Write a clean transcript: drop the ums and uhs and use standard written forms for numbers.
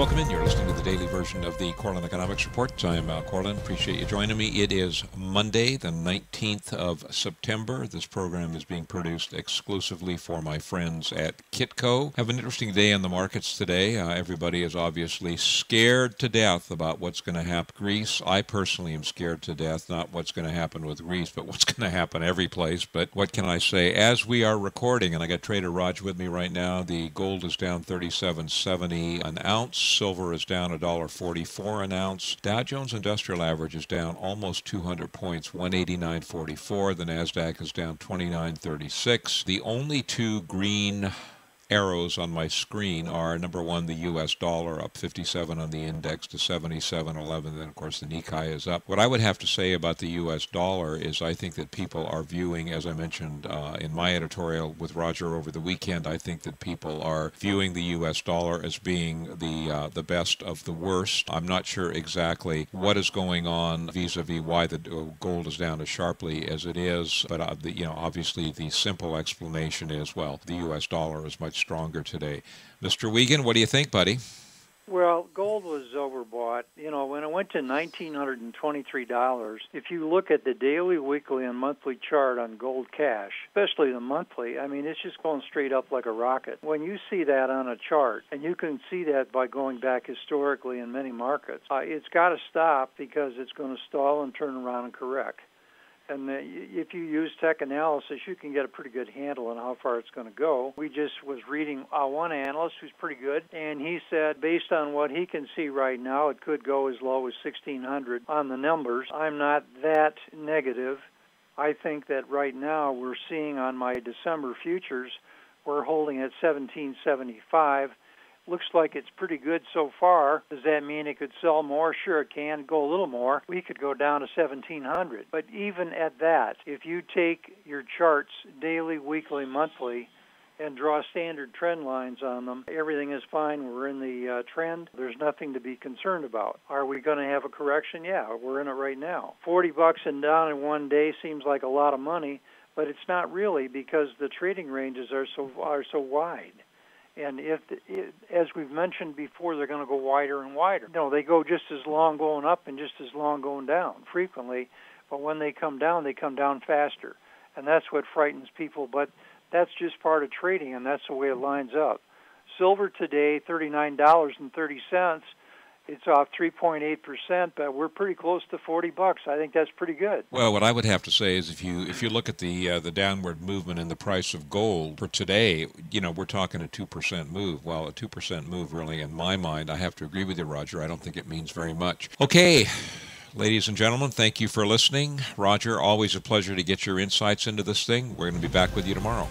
welcome in. You're listening to the daily version of the Korelin Economics Report. I'm Korelin. Appreciate you joining me. It is Monday, the 19th of September. This program is being produced exclusively for my friends at Kitco. Have an interesting day in the markets today. Everybody is obviously scared to death about what's going to happen. Greece, I personally am scared to death, not what's going to happen with Greece, but what's going to happen every place. But what can I say? As we are recording, and I got Trader Raj with me right now, the gold is down 37.70 an ounce. Silver is down $1.44 an ounce. Dow Jones Industrial Average is down almost 200 points, 189.44. The NASDAQ is down 29.36. The only two green arrows on my screen are, number one, the U.S. dollar, up 57 on the index to 77.11. Then, of course, the Nikkei is up. What I would have to say about the U.S. dollar is I think that people are viewing, as I mentioned in my editorial with Roger over the weekend, I think that people are viewing the U.S. dollar as being the best of the worst. I'm not sure exactly what is going on vis-a-vis why the gold is down as sharply as it is, but obviously the simple explanation is, well, the U.S. dollar is much stronger today. Mr. Wiegand, what do you think, buddy? Well, gold was overbought. You know, when it went to $1,923, if you look at the daily, weekly, and monthly chart on gold cash, especially the monthly, I mean, it's just going straight up like a rocket. When you see that on a chart, and you can see that by going back historically in many markets, it's got to stop because it's going to stall and turn around and correct. And if you use tech analysis, you can get a pretty good handle on how far it's going to go. We just was reading one analyst who's pretty good, and he said, based on what he can see right now, it could go as low as 1,600 on the numbers. I'm not that negative. I think that right now we're seeing on my December futures, we're holding at 1,775. Looks like it's pretty good so far. Does that mean it could sell more? Sure it can. Go a little more. We could go down to 1,700. But even at that, if you take your charts daily, weekly, monthly, and draw standard trend lines on them, everything is fine. We're in the trend. There's nothing to be concerned about. Are we going to have a correction? Yeah, we're in it right now. $40 and down in one day seems like a lot of money, but it's not really because the trading ranges are so wide. And as we've mentioned before, they're going to go wider and wider. No, they go just as long going up and just as long going down frequently. But when they come down faster. And that's what frightens people. But that's just part of trading, and that's the way it lines up. Silver today, $39.30. It's off 3.8%, but we're pretty close to $40. I think that's pretty good. Well, what I would have to say is if you look at the downward movement in the price of gold for today, you know, we're talking a 2% move. Well, a 2% move really, in my mind, I have to agree with you, Roger. I don't think it means very much. Okay. Ladies and gentlemen, thank you for listening. Roger, always a pleasure to get your insights into this thing. We're going to be back with you tomorrow.